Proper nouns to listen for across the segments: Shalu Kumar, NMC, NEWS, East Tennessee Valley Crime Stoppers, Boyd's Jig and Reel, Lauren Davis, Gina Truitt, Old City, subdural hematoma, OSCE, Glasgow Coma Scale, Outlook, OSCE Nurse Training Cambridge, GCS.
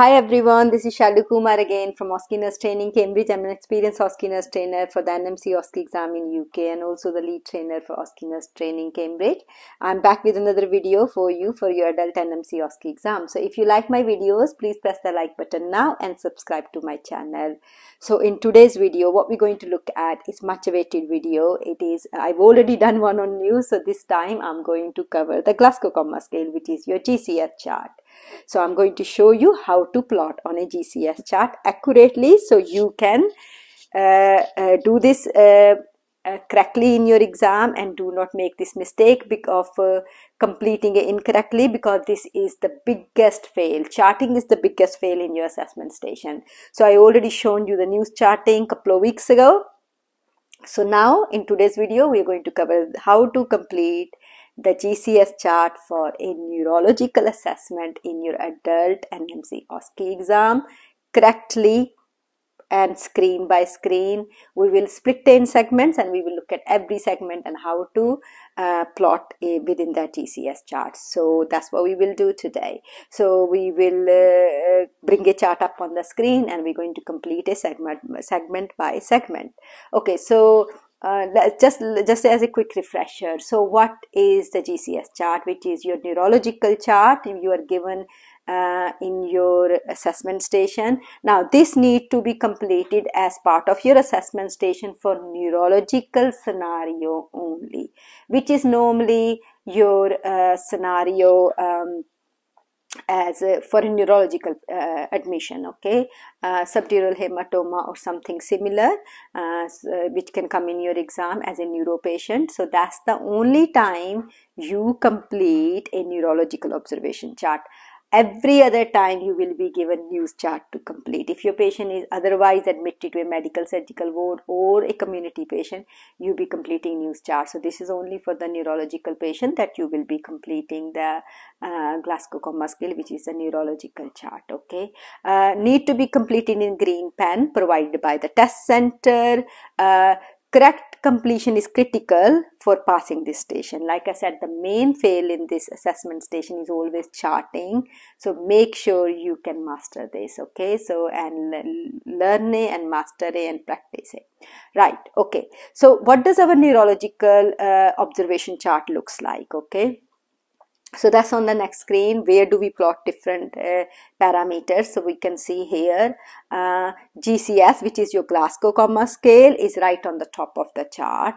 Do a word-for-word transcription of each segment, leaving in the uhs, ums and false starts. Hi everyone, this is Shalu Kumar again from O S C E Nurse Training Cambridge. I'm an experienced O S C E Nurse Trainer for the N M C O S C E exam in U K and also the lead trainer for O S C E Nurse Training Cambridge. I'm back with another video for you for your adult N M C O S C E exam. So if you like my videos, please press the like button now and subscribe to my channel. So in today's video, what we're going to look at is much awaited video. It is, I've already done one on NEWS, so this time I'm going to cover the Glasgow Coma Scale, which is your G C S chart. So I'm going to show you how to plot on a G C S chart accurately so you can uh, uh, do this uh, uh, correctly in your exam and do not make this mistake of uh, completing it incorrectly, because this is the biggest fail. Charting is the biggest fail in your assessment station. So I already shown you the NEWS charting a couple of weeks ago. So now in today's video we are going to cover how to complete the G C S chart for a neurological assessment in your adult N M C O S C E exam correctly, and screen by screen we will split in segments and we will look at every segment and how to uh, plot a, within that G C S chart. So that's what we will do today. So we will uh, bring a chart up on the screen and we're going to complete a segment segment by segment. Okay, so Uh, just just as a quick refresher, so what is the G C S chart, which is your neurological chart if you are given uh, in your assessment station. Now this need to be completed as part of your assessment station for neurological scenario only, which is normally your uh, scenario um, as a, for a neurological uh, admission, okay, uh, subdural hematoma or something similar, uh, so, which can come in your exam as a neuro patient. So that's the only time you complete a neurological observation chart. Every other time you will be given NEWS chart to complete. If your patient is otherwise admitted to a medical surgical ward or a community patient, you'll be completing NEWS chart. So this is only for the neurological patient that you will be completing the uh, Glasgow Coma Scale, which is a neurological chart, okay. Uh, need to be completed in green pen provided by the test center. Uh, Correct completion is critical for passing this station. Like I said, the main fail in this assessment station is always charting. So make sure you can master this, okay? So and learn it and master it and practice it. Right, okay. So what does our neurological uh, observation chart looks like, okay? So that's on the next screen. Where do we plot different uh, parameters? So we can see here uh, G C S, which is your Glasgow Coma Scale, is right on the top of the chart,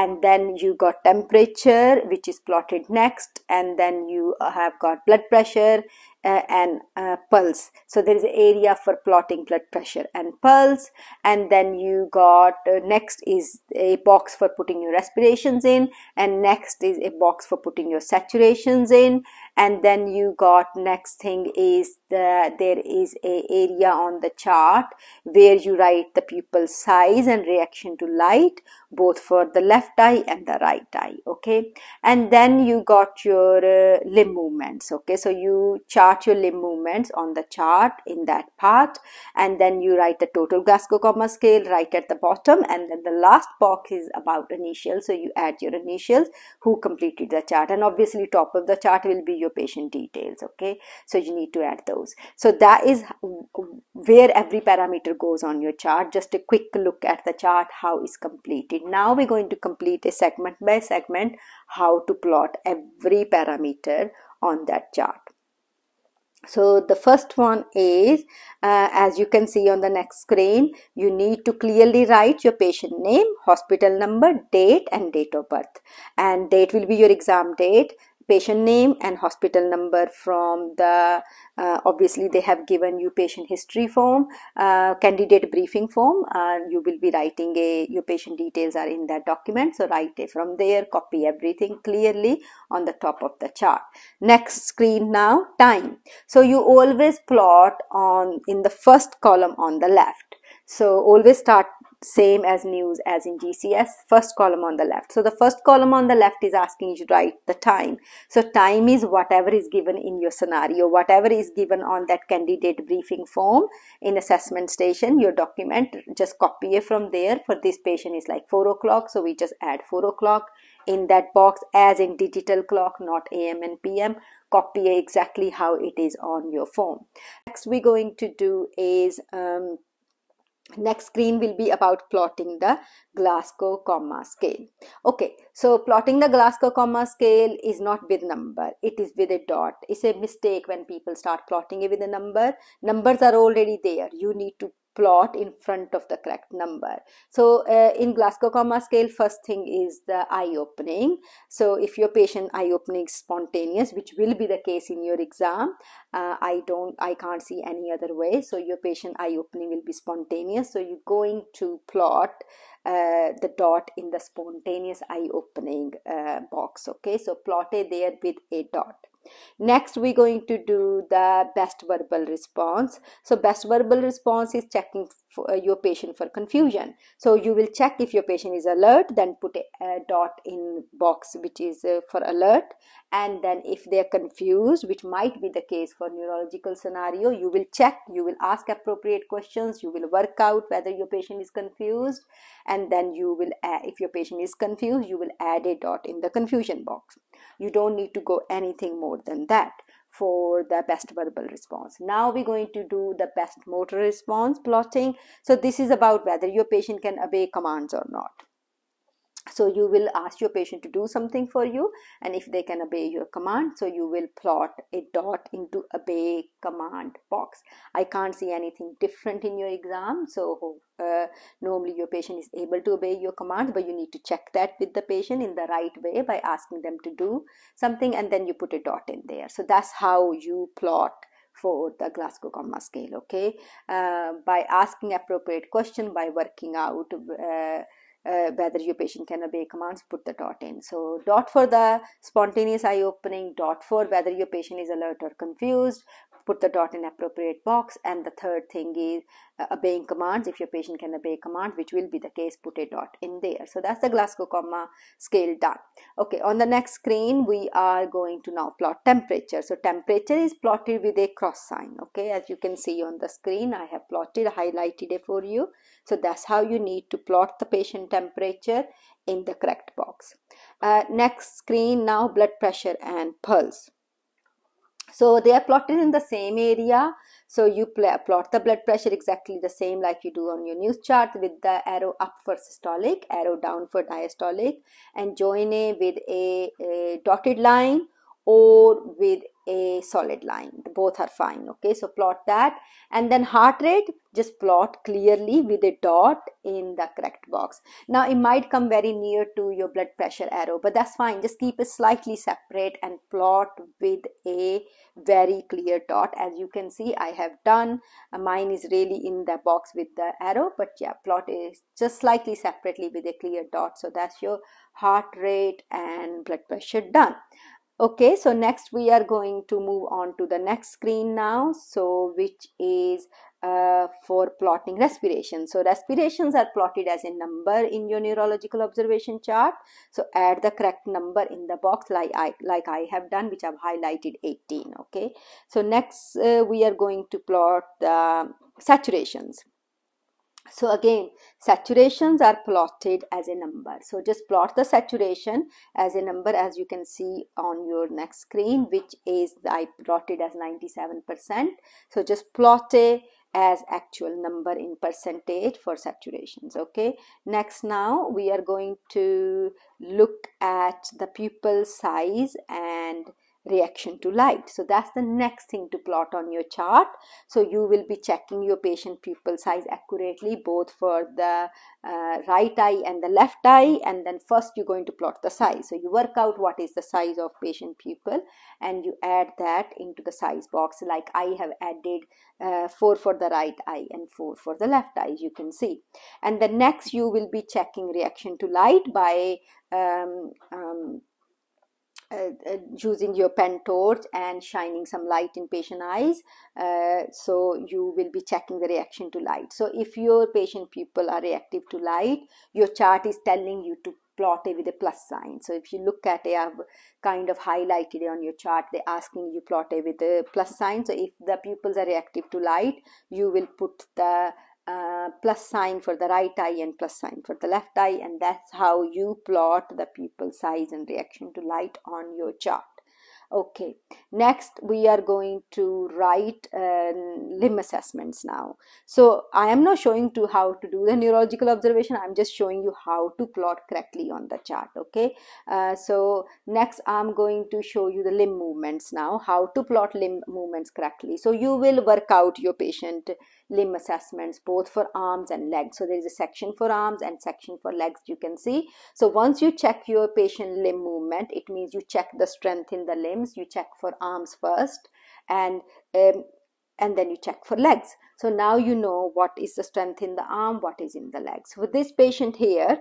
and then you got temperature, which is plotted next, and then you have got blood pressure uh, and uh, pulse. So there is an area for plotting blood pressure and pulse, and then you got uh, next is a box for putting your respirations in, and next is a box for putting your saturations in, and then you got next thing is the there is a area on the chart where you write the pupil size and reaction to light, both for the left left eye and the right eye, okay, and then you got your uh, limb movements, okay. So you chart your limb movements on the chart in that part, and then you write the total Glasgow Coma Scale right at the bottom, and then the last box is about initials, so you add your initials who completed the chart, and obviously top of the chart will be your patient details, okay, so you need to add those. So that is where every parameter goes on your chart. Just a quick look at the chart how it's completed. Now we're going to complete a segment by segment how to plot every parameter on that chart. So the first one is uh, as you can see on the next screen, you need to clearly write your patient name, hospital number, date and date of birth, and date will be your exam date, patient name and hospital number from the uh, obviously they have given you patient history form, uh, candidate briefing form, and uh, you will be writing a your patient details are in that document, so write it from there, copy everything clearly on the top of the chart. Next screen now, time. So you always plot on in the first column on the left, so always start same as news as in G C S, first column on the left. So the first column on the left is asking you to write the time. So time is whatever is given in your scenario, whatever is given on that candidate briefing form in assessment station, your document, just copy it from there. For this patient is like four o'clock, so we just add four o'clock in that box as in digital clock, not A M and P M. Copy exactly how it is on your form. Next we're going to do is um, next screen will be about plotting the Glasgow Coma Scale. Okay, so plotting the Glasgow Coma Scale is not with number, it is with a dot. It's a mistake when people start plotting it with a number. Numbers are already there, you need to plot in front of the correct number. So uh, in Glasgow Coma Scale, first thing is the eye opening. So if your patient eye opening is spontaneous, which will be the case in your exam, uh, I don't, I can't see any other way. So your patient eye opening will be spontaneous. So you're going to plot uh, the dot in the spontaneous eye opening uh, box. Okay, so plot it there with a dot. Next we're going to do the best verbal response. So best verbal response is checking for your patient for confusion. So you will check if your patient is alert, then put a, a dot in box which is uh, for alert, and then if they are confused, which might be the case for neurological scenario, you will check, you will ask appropriate questions, you will work out whether your patient is confused, and then you will add, if your patient is confused, you will add a dot in the confusion box. You don't need to go anything more than that for the best verbal response. Now we're going to do the best motor response plotting. So this is about whether your patient can obey commands or not. So you will ask your patient to do something for you, and if they can obey your command, so you will plot a dot into obey command box. I can't see anything different in your exam. So uh, normally your patient is able to obey your command, but you need to check that with the patient in the right way by asking them to do something, and then you put a dot in there. So that's how you plot for the Glasgow Coma Scale, okay? Uh, by asking appropriate question, by working out uh, Uh, whether your patient can obey commands, put the dot in. So dot for the spontaneous eye opening, dot for whether your patient is alert or confused, put the dot in appropriate box, and the third thing is uh, obeying commands. If your patient can obey command, which will be the case, put a dot in there. So that's the Glasgow Coma Scale done. Okay, on the next screen we are going to now plot temperature. So temperature is plotted with a cross sign, okay, as you can see on the screen. I have plotted, highlighted it for you. So that's how you need to plot the patient temperature in the correct box. Uh, next screen now, blood pressure and pulse. So they are plotted in the same area. So you play, plot the blood pressure exactly the same like you do on your news chart, with the arrow up for systolic, arrow down for diastolic, and join it with a, a dotted line or with a solid line. Both are fine, okay? So plot that, and then heart rate just plot clearly with a dot in the correct box. Now it might come very near to your blood pressure arrow, but that's fine, just keep it slightly separate and plot with a very clear dot. As you can see, I have done, mine is really in the box with the arrow, but yeah, plot is just slightly separately with a clear dot. So that's your heart rate and blood pressure done. Okay, so next we are going to move on to the next screen now, so which is uh, for plotting respiration. So respirations are plotted as a number in your neurological observation chart. So add the correct number in the box like I, like I have done, which I've highlighted eighteen, okay. So next uh, we are going to plot the saturations. So again, saturations are plotted as a number. So just plot the saturation as a number, as you can see on your next screen, which is I plotted as ninety-seven percent. So just plot a as actual number in percentage for saturations, okay. Next now we are going to look at the pupil size and reaction to light. So that's the next thing to plot on your chart. So you will be checking your patient pupil size accurately, both for the uh, right eye and the left eye, and then first you're going to plot the size. So you work out what is the size of patient pupil, and you add that into the size box like I have added uh, four for the right eye and four for the left eye, as you can see. And the next you will be checking reaction to light by um, um, Uh, uh, using your pen torch and shining some light in patient eyes, uh, so you will be checking the reaction to light. So if your patient pupil are reactive to light, your chart is telling you to plot it with a plus sign. So if you look at it, I've kind of highlighted it on your chart, they're asking you plot it with a plus sign. So if the pupils are reactive to light, you will put the Uh, plus sign for the right eye and plus sign for the left eye, and that's how you plot the pupil size and reaction to light on your chart. Okay, next we are going to write uh, limb assessments now. So I am not showing to how to do the neurological observation, I'm just showing you how to plot correctly on the chart. Okay, uh, so next I'm going to show you the limb movements now, how to plot limb movements correctly. So you will work out your patient limb assessments both for arms and legs. So there is a section for arms and section for legs, you can see. So once you check your patient limb movement, it means you check the strength in the limb. You check for arms first, and um, and then you check for legs. So now you know what is the strength in the arm, what is in the legs. With this patient here,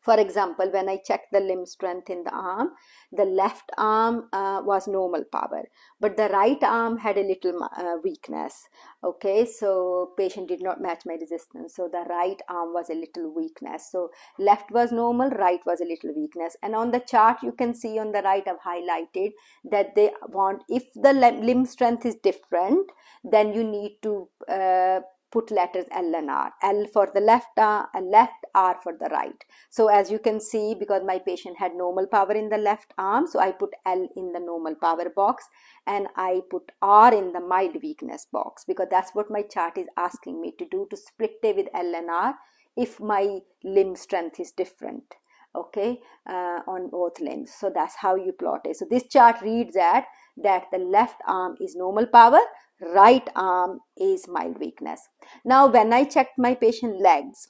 for example, when I checked the limb strength in the arm, the left arm uh, was normal power, but the right arm had a little uh, weakness. Okay, so patient did not match my resistance. So the right arm was a little weakness. So left was normal, right was a little weakness. And on the chart, you can see on the right, I've highlighted that they want, if the limb strength is different, then you need to uh, put letters L and R. L for the left arm and left, R for the right. So as you can see, because my patient had normal power in the left arm, so I put L in the normal power box and I put R in the mild weakness box, because that's what my chart is asking me to do, to split it with L and R if my limb strength is different. Okay, uh, on both limbs. So that's how you plot it. So this chart reads that that the left arm is normal power, right arm is mild weakness. Now when I checked my patient legs,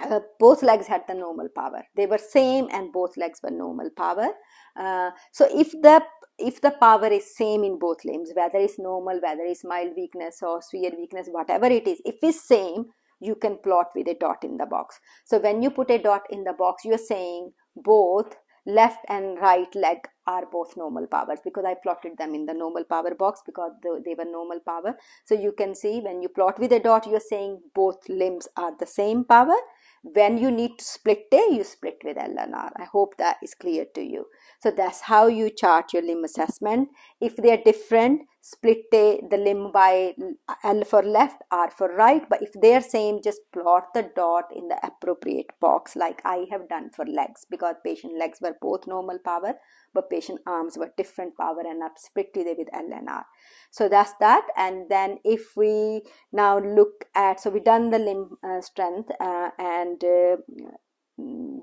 uh, both legs had the normal power, they were same, and both legs were normal power. Uh, so if the if the power is same in both limbs, whether it's normal, whether it's mild weakness or severe weakness, whatever it is, if it's same, you can plot with a dot in the box. So when you put a dot in the box, you're saying both left and right leg are both normal powers, because I plotted them in the normal power box because they were normal power. So you can see when you plot with a dot, you're saying both limbs are the same power. When you need to split it, you split with L and R. I hope that is clear to you. So that's how you chart your limb assessment. If they are different, split the limb by L for left, R for right. But if they are same, just plot the dot in the appropriate box like I have done for legs, because patient legs were both normal power, but patient arms were different power, and I've split it with L and R. So that's that. And then if we now look at, so we done the limb uh, strength uh, and uh,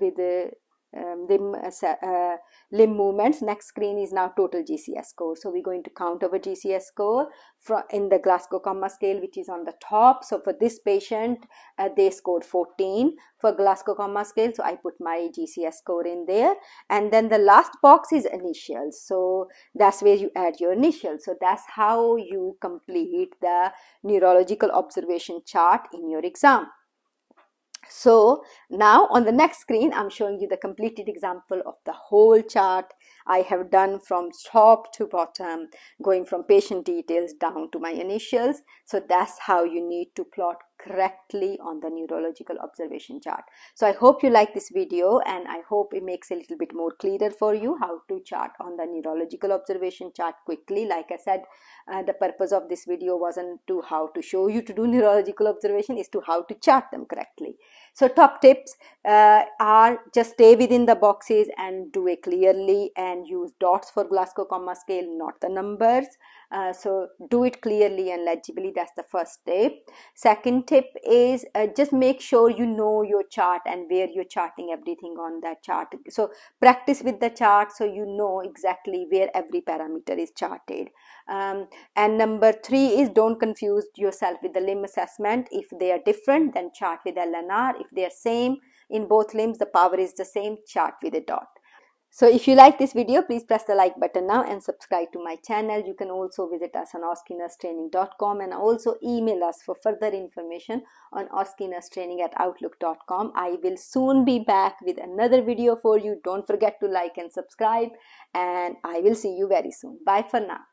with the Um, limb, uh, uh, limb movements. Next screen is now total G C S score. So we're going to count our G C S score from in the Glasgow Coma Scale, which is on the top. So for this patient, uh, they scored fourteen for Glasgow Coma Scale. So I put my G C S score in there, and then the last box is initials. So that's where you add your initials. So that's how you complete the neurological observation chart in your exam. So now on the next screen, I'm showing you the completed example of the whole chart I have done from top to bottom, going from patient details down to my initials. So that's how you need to plot correctly on the neurological observation chart. So I hope you like this video, and I hope it makes a little bit more clearer for you how to chart on the neurological observation chart quickly. Like I said, uh, the purpose of this video wasn't to how to show you to do neurological observation, is to how to chart them correctly. So top tips uh, are just stay within the boxes and do it clearly, and use dots for Glasgow Coma Scale, not the numbers. Uh, so do it clearly and legibly. That's the first tip. Second tip is uh, just make sure you know your chart and where you're charting everything on that chart. So practice with the chart so you know exactly where every parameter is charted. Um, and number three is don't confuse yourself with the limb assessment. If they are different, then chart with L and R. If they are same in both limbs, the power is the same, chart with a dot. So if you like this video, please press the like button now and subscribe to my channel. You can also visit us on osce nurse training dot com and also email us for further information on osce nurse training at outlook dot com. I will soon be back with another video for you. Don't forget to like and subscribe, and I will see you very soon. Bye for now.